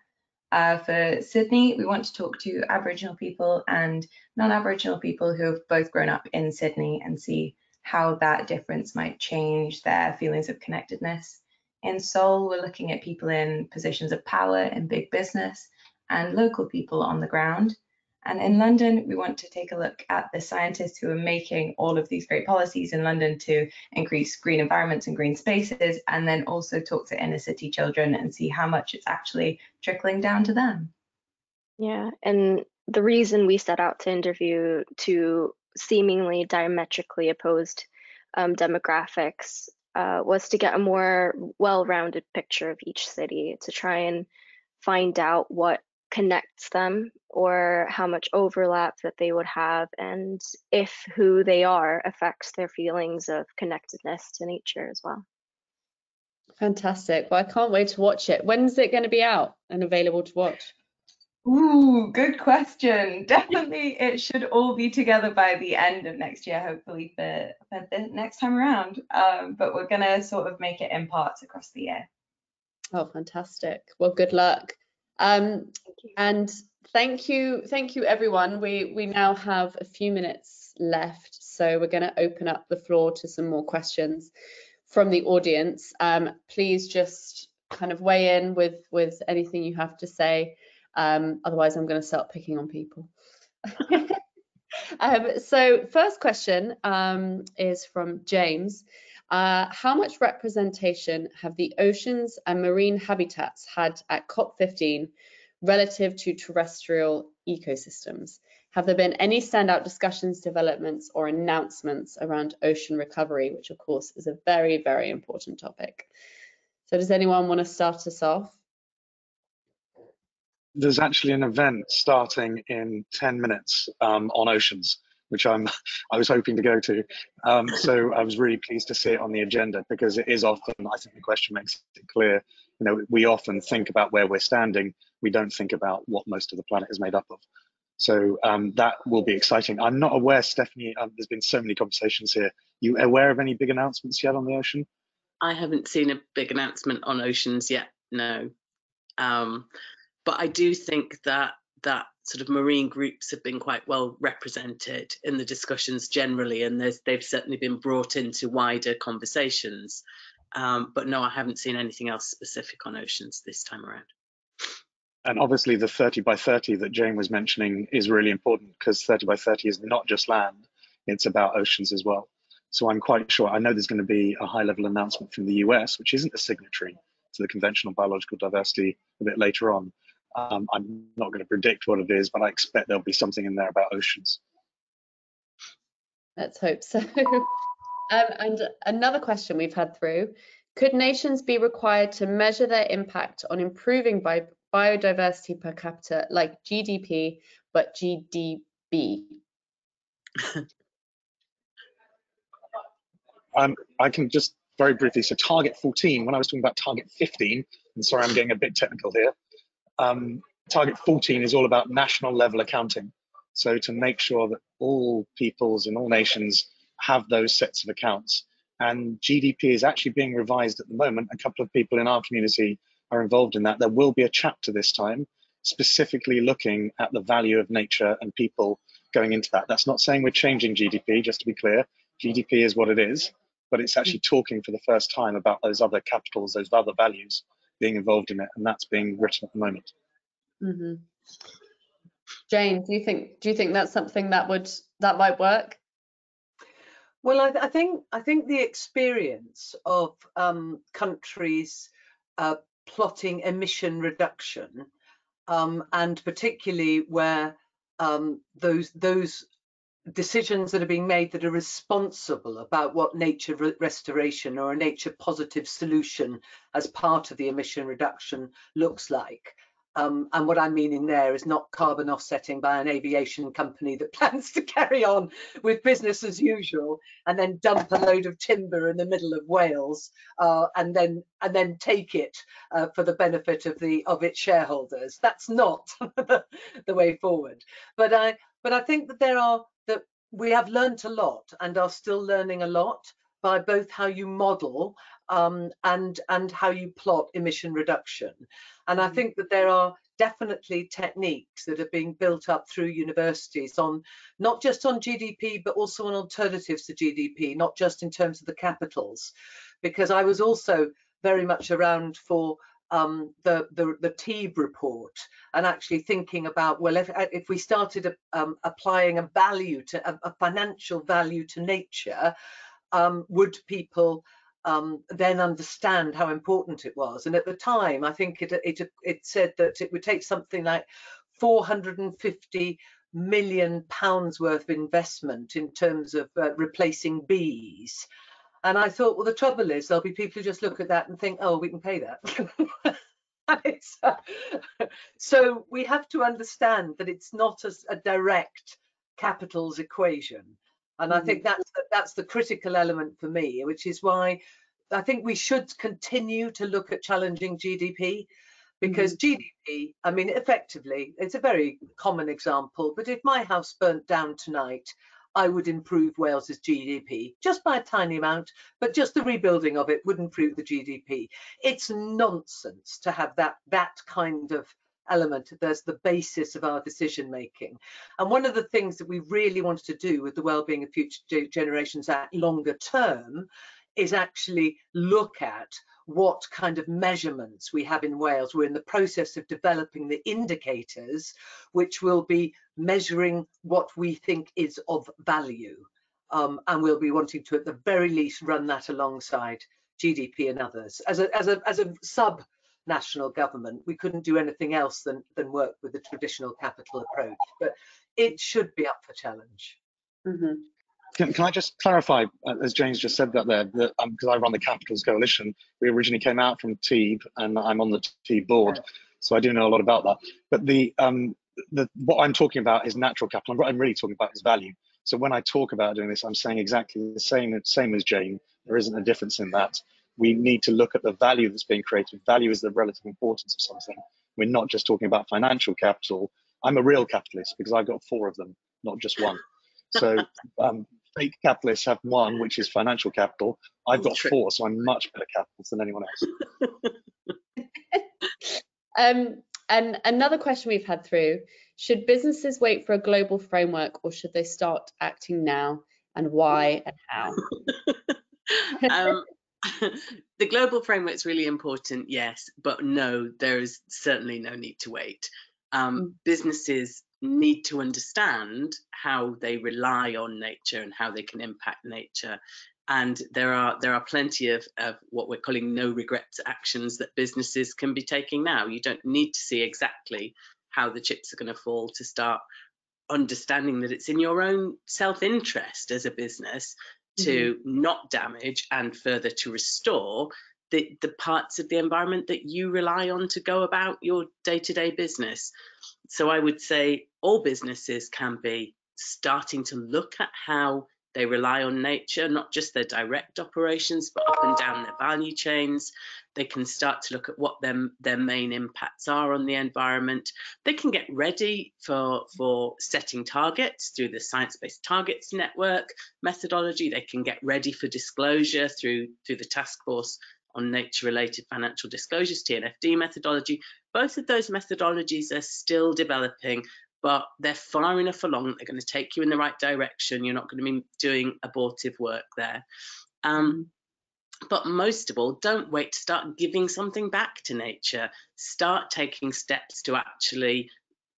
Uh, for Sydney, we want to talk to Aboriginal people and non-Aboriginal people who have both grown up in Sydney and see how that difference might change their feelings of connectedness. In Seoul, we're looking at people in positions of power in big business and local people on the ground. And in London, we want to take a look at the scientists who are making all of these great policies in London to increase green environments and green spaces, and then also talk to inner city children and see how much it's actually trickling down to them. Yeah, and the reason we set out to interview two seemingly diametrically opposed um, demographics uh, was to get a more well-rounded picture of each city, to try and find out what connects them or how much overlap that they would have, and if who they are affects their feelings of connectedness to nature as well. Fantastic. Well, I can't wait to watch it. When's it going to be out and available to watch? Ooh, good question. Definitely it should all be together by the end of next year, hopefully for, for the next time around. Um, but we're going to sort of make it in parts across the year. Oh, fantastic. Well, good luck. Um, and thank you, thank you everyone. We, we now have a few minutes left, so we're going to open up the floor to some more questions from the audience. Um, please just kind of weigh in with, with anything you have to say, um, otherwise I'm going to start picking on people. um, so first question um, is from James. Uh, how much representation have the oceans and marine habitats had at COP fifteen relative to terrestrial ecosystems? Have there been any standout discussions, developments, or announcements around ocean recovery, which of course is a very, very important topic? So does anyone want to start us off? There's actually an event starting in ten minutes um, on oceans, which I'm, I was hoping to go to. Um, so I was really pleased to see it on the agenda, because it is often, I think the question makes it clear, you know, we often think about where we're standing, we don't think about what most of the planet is made up of. So um, that will be exciting. I'm not aware, Stephanie, um, there's been so many conversations here. You aware of any big announcements yet on the ocean? I haven't seen a big announcement on oceans yet, no. Um, but I do think that that sort of marine groups have been quite well represented in the discussions generally, and there's, they've certainly been brought into wider conversations. Um, but no, I haven't seen anything else specific on oceans this time around. And obviously the thirty by thirty that Jane was mentioning is really important, because thirty by thirty is not just land, it's about oceans as well. So I'm quite sure, I know there's going to be a high level announcement from the U S, which isn't a signatory to the Convention on Biological Diversity a bit later on. Um, I'm not going to predict what it is, but I expect there'll be something in there about oceans. Let's hope so. um, and another question we've had through, could nations be required to measure their impact on improving bi biodiversity per capita, like G D P, but G D B? um, I can just very briefly, so target fourteen, when I was talking about target fifteen, and sorry, I'm getting a bit technical here. Um, target fourteen is all about national level accounting. So to make sure that all peoples in all nations have those sets of accounts. And G D P is actually being revised at the moment. A couple of people in our community are involved in that. There will be a chapter this time specifically looking at the value of nature and people going into that. That's not saying we're changing G D P, just to be clear. G D P is what it is, but it's actually talking for the first time about those other capitals, those other values. being involved in it, and that's being written at the moment. Mm-hmm. Jane, do you think do you think that's something that would that might work? Well, I, th I think I think the experience of um, countries uh, plotting emission reduction, um, and particularly where um, those those decisions that are being made that are responsible about what nature re restoration or a nature positive solution as part of the emission reduction looks like. Um, and what I'm meaning there is not carbon offsetting by an aviation company that plans to carry on with business as usual and then dump a load of timber in the middle of Wales uh, and then and then take it uh, for the benefit of the of its shareholders. That's not the, the way forward. But I but I think that there are that we have learned a lot and are still learning a lot by both how you model um, and and how you plot emission reduction. And I think that there are definitely techniques that are being built up through universities on not just on G D P, but also on alternatives to G D P, not just in terms of the capitals, because I was also very much around for um, the, the, the T E B report and actually thinking about, well, if, if we started um, applying a value to a, a financial value to nature, Um, would people um, then understand how important it was? And at the time, I think it, it, it said that it would take something like four hundred and fifty million pounds worth of investment in terms of uh, replacing bees. And I thought, well, the trouble is there'll be people who just look at that and think, oh, we can pay that. It's, uh, so we have to understand that it's not as a direct capitals equation. And I think that's the, that's the critical element for me, which is why I think we should continue to look at challenging G D P, because mm. G D P, I mean, effectively, it's a very common example, but if my house burnt down tonight, I would improve Wales's G D P just by a tiny amount, but just the rebuilding of it would improve the G D P. It's nonsense to have that that kind of element. There's the basis of our decision making, and one of the things that we really wanted to do with the Wellbeing of Future Generations Act longer term is actually look at what kind of measurements we have in Wales. We're in the process of developing the indicators which will be measuring what we think is of value, um, and we'll be wanting to at the very least run that alongside G D P and others as a as a as a sub national government. We couldn't do anything else than than work with the traditional capital approach, but it should be up for challenge. Mm-hmm. can, can I just clarify, uh, as Jane's just said that there, that because um, I run the Capitals Coalition, we originally came out from T E B and I'm on the T E B board, yeah. So I do know a lot about that, but the um the what I'm talking about is natural capital. What I'm really talking about is value. So when I talk about doing this, I'm saying exactly the same same as Jane. There isn't a difference in that. We need to look at the value that's being created. Value is the relative importance of something. We're not just talking about financial capital. I'm a real capitalist because I've got four of them, not just one. So um, fake capitalists have one, which is financial capital. I've got four, so I'm much better capitalist than anyone else. um, and another question we've had through, should businesses wait for a global framework or should they start acting now, and why and how? um, The global framework is really important, yes, but no, there is certainly no need to wait. Um, mm. Businesses need to understand how they rely on nature and how they can impact nature. And there are there are plenty of, of what we're calling no regrets actions that businesses can be taking now. You don't need to see exactly how the chips are going to fall to start understanding that it's in your own self-interest as a business to mm-hmm. not damage and further to restore the, the parts of the environment that you rely on to go about your day-to-day business. So I would say all businesses can be starting to look at how they rely on nature, not just their direct operations, but up and down their value chains. They can start to look at what their, their main impacts are on the environment. They can get ready for, for setting targets through the Science-Based Targets Network methodology. They can get ready for disclosure through, through the Task Force on Nature-Related Financial Disclosures, T N F D methodology. Both of those methodologies are still developing, but they're far enough along that they're going to take you in the right direction. You're not going to be doing abortive work there. Um, But most of all, don't wait to start giving something back to nature. Start taking steps to actually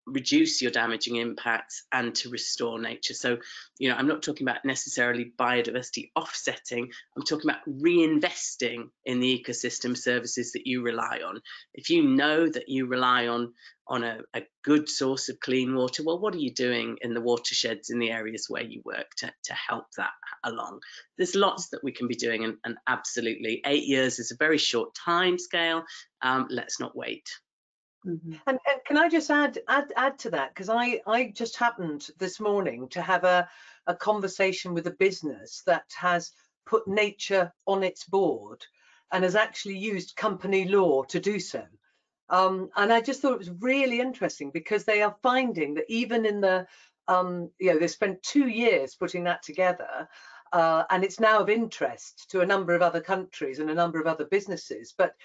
reduce your damaging impacts and to restore nature. So, you know, I'm not talking about necessarily biodiversity offsetting. I'm talking about reinvesting in the ecosystem services that you rely on. If you know that you rely on on a, a good source of clean water, well, what are you doing in the watersheds in the areas where you work to, to help that along? There's lots that we can be doing, and, and absolutely, eight years is a very short time scale. Um, let's not wait. Mm-hmm. and, and can I just add add, add to that, because I, I just happened this morning to have a, a conversation with a business that has put nature on its board and has actually used company law to do so. Um, and I just thought it was really interesting, because they are finding that even in the, um, you know, they spent two years putting that together, uh, and it's now of interest to a number of other countries and a number of other businesses. But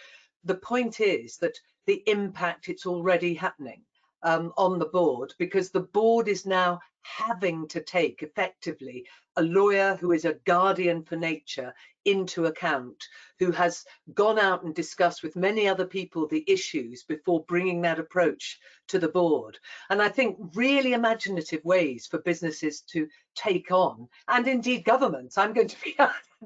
the point is that the impact, it's already happening um, on the board, because the board is now having to take effectively a lawyer who is a guardian for nature into account, who has gone out and discussed with many other people the issues before bringing that approach to the board. And I think really imaginative ways for businesses to take on, and indeed governments. I'm going to be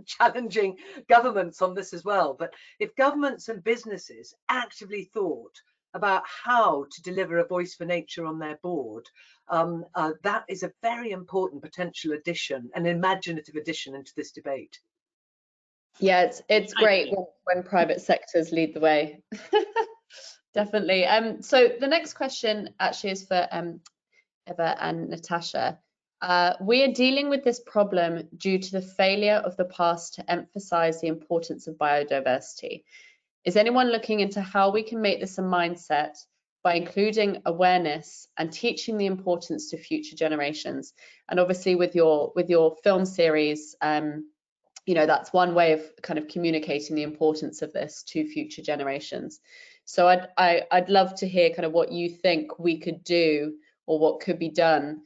challenging governments on this as well. But if governments and businesses actively thought about how to deliver a voice for nature on their board, um, uh, that is a very important potential addition, an imaginative addition into this debate. Yeah, it's it's great when, when private sectors lead the way. Definitely. Um, so the next question actually is for um, Eva and Natasha. Uh, we are dealing with this problem due to the failure of the past to emphasize the importance of biodiversity. Is anyone looking into how we can make this a mindset by including awareness and teaching the importance to future generations? And obviously with your with your film series, um, you know, that's one way of kind of communicating the importance of this to future generations. So I'd, I, I'd love to hear kind of what you think we could do, or what could be done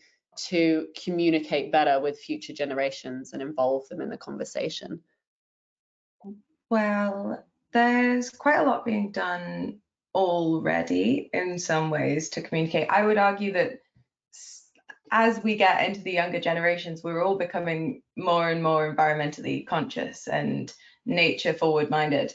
to communicate better with future generations and involve them in the conversation. Well, there's quite a lot being done already in some ways to communicate. I would argue that as we get into the younger generations, we're all becoming more and more environmentally conscious and nature forward-minded.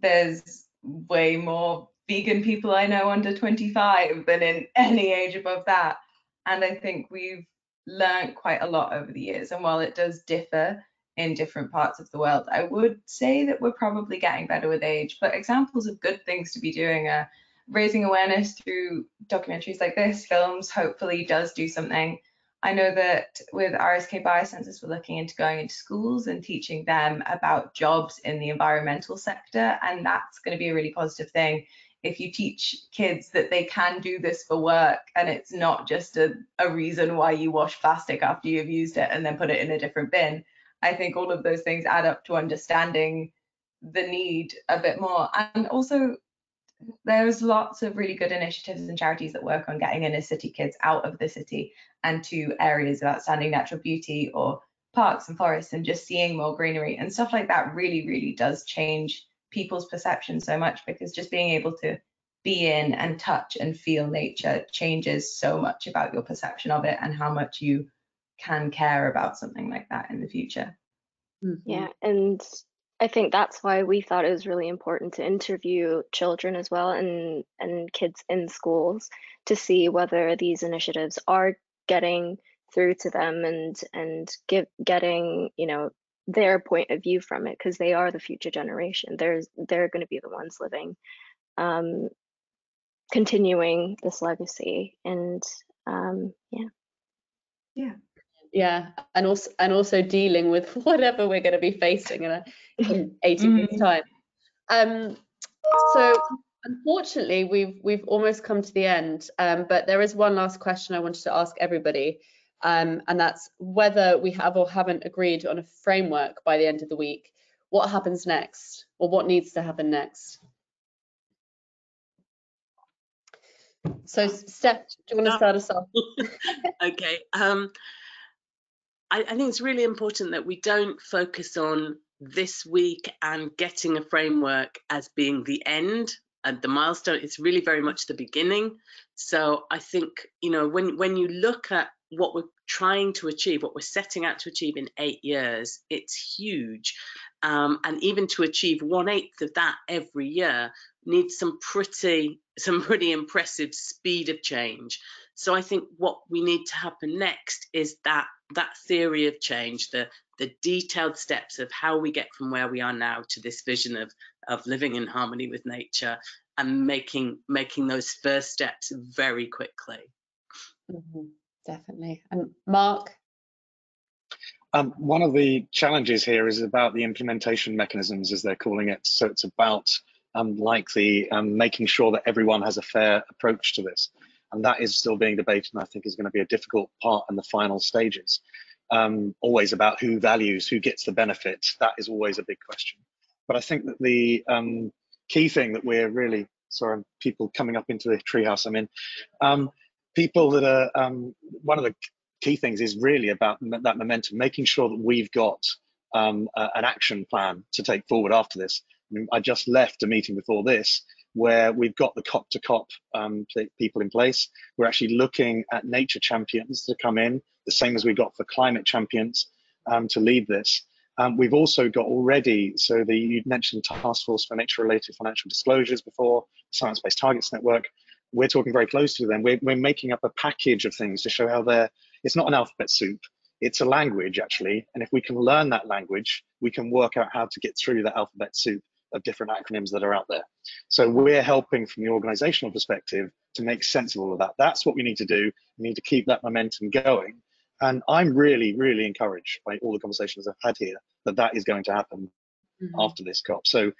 There's way more vegan people I know under twenty-five than in any age above that. And I think we've learned quite a lot over the years. And while it does differ in different parts of the world, I would say that we're probably getting better with age. But examples of good things to be doing are raising awareness through documentaries like this. Films hopefully does do something. I know that with R S K BioCensus, we're looking into going into schools and teaching them about jobs in the environmental sector. And that's going to be a really positive thing. If you teach kids that they can do this for work, and it's not just a, a reason why you wash plastic after you've used it and then put it in a different bin. I think all of those things add up to understanding the need a bit more. And also there's lots of really good initiatives and charities that work on getting inner city kids out of the city and to areas of outstanding natural beauty or parks and forests, and just seeing more greenery and stuff like that really, really does change people's perception so much, because just being able to be in and touch and feel nature changes so much about your perception of it and how much you can care about something like that in the future. Yeah, and I think that's why we thought it was really important to interview children as well, and, and kids in schools, to see whether these initiatives are getting through to them and and give, getting, you know, their point of view from it, because they are the future generation. There's, they're going to be the ones living, um, continuing this legacy. And um, yeah. Yeah. Yeah, and also and also dealing with whatever we're going to be facing in, a, in eighty years mm. time. Um, so unfortunately, we've we've almost come to the end. Um, but there is one last question I wanted to ask everybody, um, and that's whether we have or haven't agreed on a framework by the end of the week. What happens next, or what needs to happen next? So Steph, do you want to start us off? Okay. Um, I think it's really important that we don't focus on this week and getting a framework as being the end and the milestone. It's really very much the beginning. So I think, you know, when, when you look at what we're trying to achieve, what we're setting out to achieve in eight years, it's huge. Um, and even to achieve one eighth of that every year needs some pretty, some pretty impressive speed of change. So I think what we need to happen next is that that theory of change, the the detailed steps of how we get from where we are now to this vision of of living in harmony with nature, and making making those first steps very quickly. Mm-hmm, definitely. And Mark? Um, one of the challenges here is about the implementation mechanisms, as they're calling it. So it's about um, likely um, making sure that everyone has a fair approach to this. And that is still being debated, and I think is going to be a difficult part in the final stages. Um, always about who values, who gets the benefit. That is always a big question. But I think that the um, key thing that we're really, sorry, people coming up into the treehouse, I mean, um, people that are, um, one of the key things is really about that momentum, making sure that we've got um, a, an action plan to take forward after this. I mean, I just left a meeting before this where we've got the COP to COP um, people in place. We're actually looking at nature champions to come in, the same as we got for climate champions um, to lead this. Um, we've also got already, so the, you mentioned Task Force for Nature-Related Financial Disclosures before, Science-Based Targets Network. We're talking very closely to them. We're, we're making up a package of things to show how they're, it's not an alphabet soup, it's a language actually. And if we can learn that language, we can work out how to get through that alphabet soup of different acronyms that are out there. So we're helping from the organizational perspective to make sense of all of that. That's what we need to do. We need to keep that momentum going. And I'm really, really encouraged by all the conversations I've had here that that is going to happen mm-hmm. after this COP. So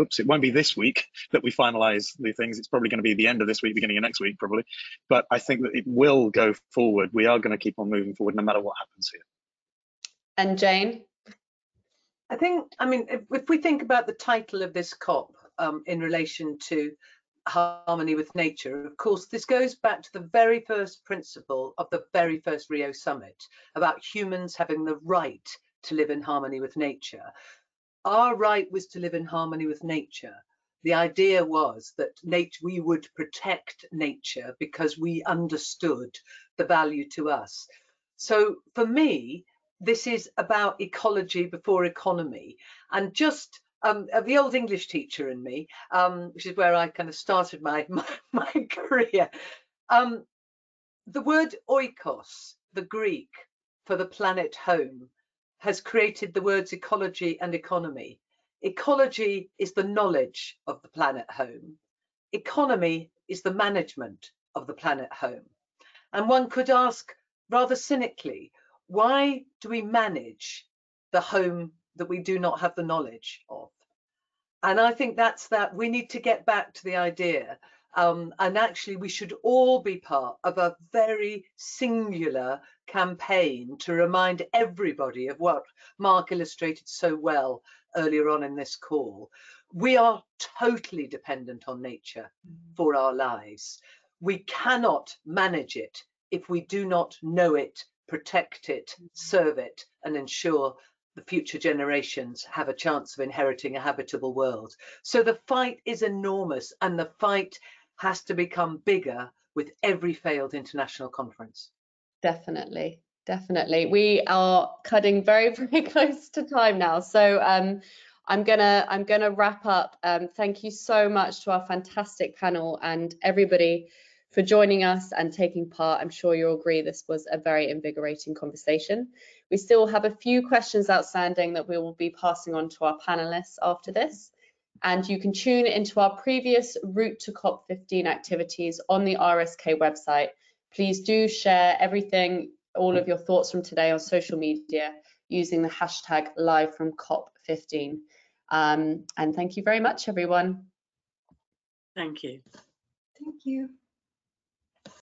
oops, it won't be this week that we finalize the things. It's probably going to be the end of this week, beginning of next week, probably. But I think that it will go forward. We are going to keep on moving forward no matter what happens here. And Jane? I think, I mean, if, if we think about the title of this COP um, in relation to harmony with nature, of course, this goes back to the very first principle of the very first Rio summit about humans having the right to live in harmony with nature. Our right was to live in harmony with nature. The idea was that nature, we would protect nature because we understood the value to us. So for me, this is about ecology before economy. And just um, the old English teacher in me, um, which is where I kind of started my, my, my career, um, the word oikos, the Greek for the planet home, has created the words ecology and economy. Ecology is the knowledge of the planet home. Economy is the management of the planet home. And one could ask rather cynically, why do we manage the home that we do not have the knowledge of? And I think that's that we need to get back to the idea. Um, and actually, we should all be part of a very singular campaign to remind everybody of what Mark illustrated so well earlier on in this call. We are totally dependent on nature for our lives. We cannot manage it if we do not know it, protect it, serve it, and ensure the future generations have a chance of inheriting a habitable world. So the fight is enormous, and the fight has to become bigger with every failed international conference. Definitely, definitely. We are cutting very, very close to time now. So um, I'm gonna, I'm gonna wrap up. Um, thank you so much to our fantastic panel and everybody for joining us and taking part. I'm sure you'll agree this was a very invigorating conversation. We still have a few questions outstanding that we will be passing on to our panelists after this. And you can tune into our previous Route to COP fifteen activities on the R S K website. Please do share everything, all of your thoughts from today on social media using the hashtag live from COP fifteen. Um, and thank you very much, everyone. Thank you. Thank you.